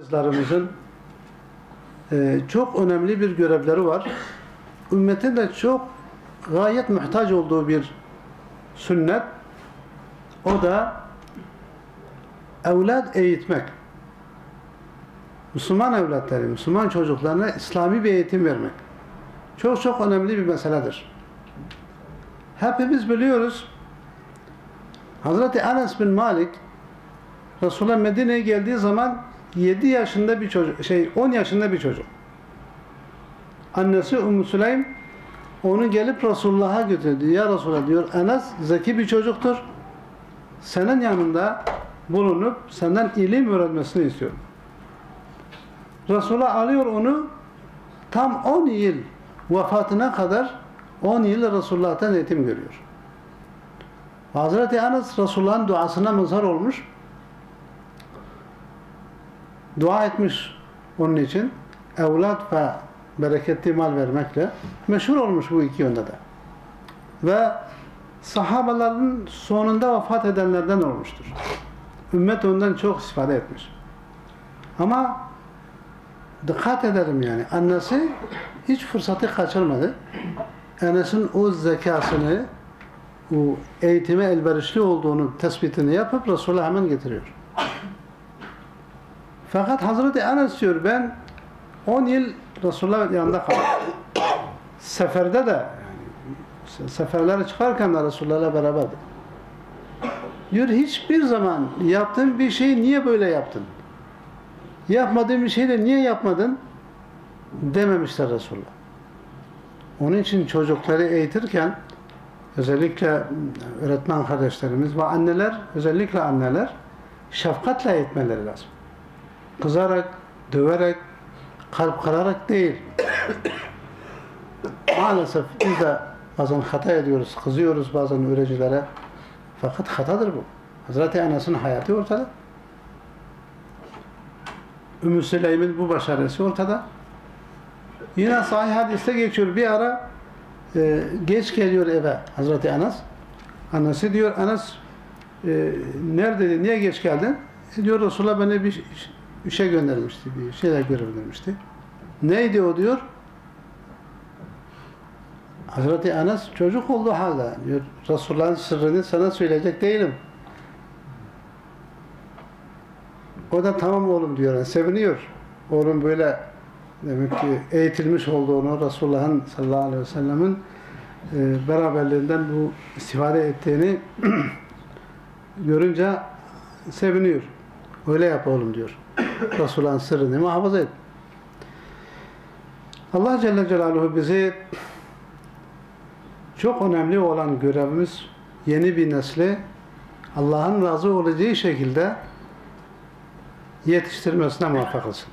Kızlarımızın çok önemli bir görevleri var. Ümmetin de çok gayet muhtaç olduğu bir sünnet. O da evlat eğitmek. Müslüman evlatları, Müslüman çocuklarına İslami bir eğitim vermek. Çok çok önemli bir meseledir. Hepimiz biliyoruz. Hazreti Enes bin Malik Resulullah Medine'ye geldiği zaman 7 yaşında bir çocuk, 10 yaşında bir çocuk. Annesi Ummu Sulaym onu gelip Resulullah'a götürdü. Ya Resulullah diyor, Enes zeki bir çocuktur. Senin yanında bulunup senden ilim öğrenmesini istiyorum. Resulullah alıyor onu, tam 10 yıl vefatına kadar 10 yıl Resulullah'tan eğitim görüyor. Hazreti Enes Resulullah'ın duasına mazhar olmuş. Dua etmiş onun için. Evlat ve bereketli mal vermekle meşhur olmuş bu iki yönde de. Ve sahabaların sonunda vefat edenlerden olmuştur. Ümmet ondan çok istifade etmiş. Ama dikkat ederim yani. Annesi hiç fırsatı kaçırmadı. Enes'in o zekasını, o eğitime elverişli olduğunu tespitini yapıp Resulullah hemen getiriyor. Fakat Hazreti Enes diyor, ben 10 yıl Resulullah yanında kaldım. Seferde de, yani seferlere çıkarken de Resulullah'la beraberdim. Diyor, hiçbir zaman yaptığın bir şeyi niye böyle yaptın? Yapmadığın bir şeyi de niye yapmadın? Dememişler Resulullah. Onun için çocukları eğitirken özellikle öğretmen kardeşlerimiz ve anneler, özellikle anneler şefkatle eğitmeleri lazım. Kızarak, döverek, kalp kırarak değil. Maalesef biz de bazen hata ediyoruz, kızıyoruz bazen öğrencilere. Fakat hatadır bu. Hazreti Enes'in hayatı ortada. Ümmü Süleym'in bu başarısı ortada. Yine sahih hadiste geçiyor. Bir ara geç geliyor eve Hazreti Enes. Annesi diyor, Enes neredeydin, niye geç geldin? Diyor, Resulullah beni bir işe göndermişti, bir şeyler göndermişti. Neydi o diyor? Hazreti Enes çocuk oldu hala. Diyor, Resulullah'ın sırrını sana söyleyecek değilim. O da tamam oğlum diyor, yani seviniyor. Oğlum böyle demek ki eğitilmiş olduğunu, Resulullah'ın sallallahu aleyhi ve sellem'in beraberliğinden bu istifade ettiğini görünce seviniyor. Öyle yap oğlum diyor. Resulullah'ın sırrını muhafaza et. Allah Celle Celaluhu bizi çok önemli olan görevimiz yeni bir nesli Allah'ın razı olacağı şekilde yetiştirmesine muvaffak olsun.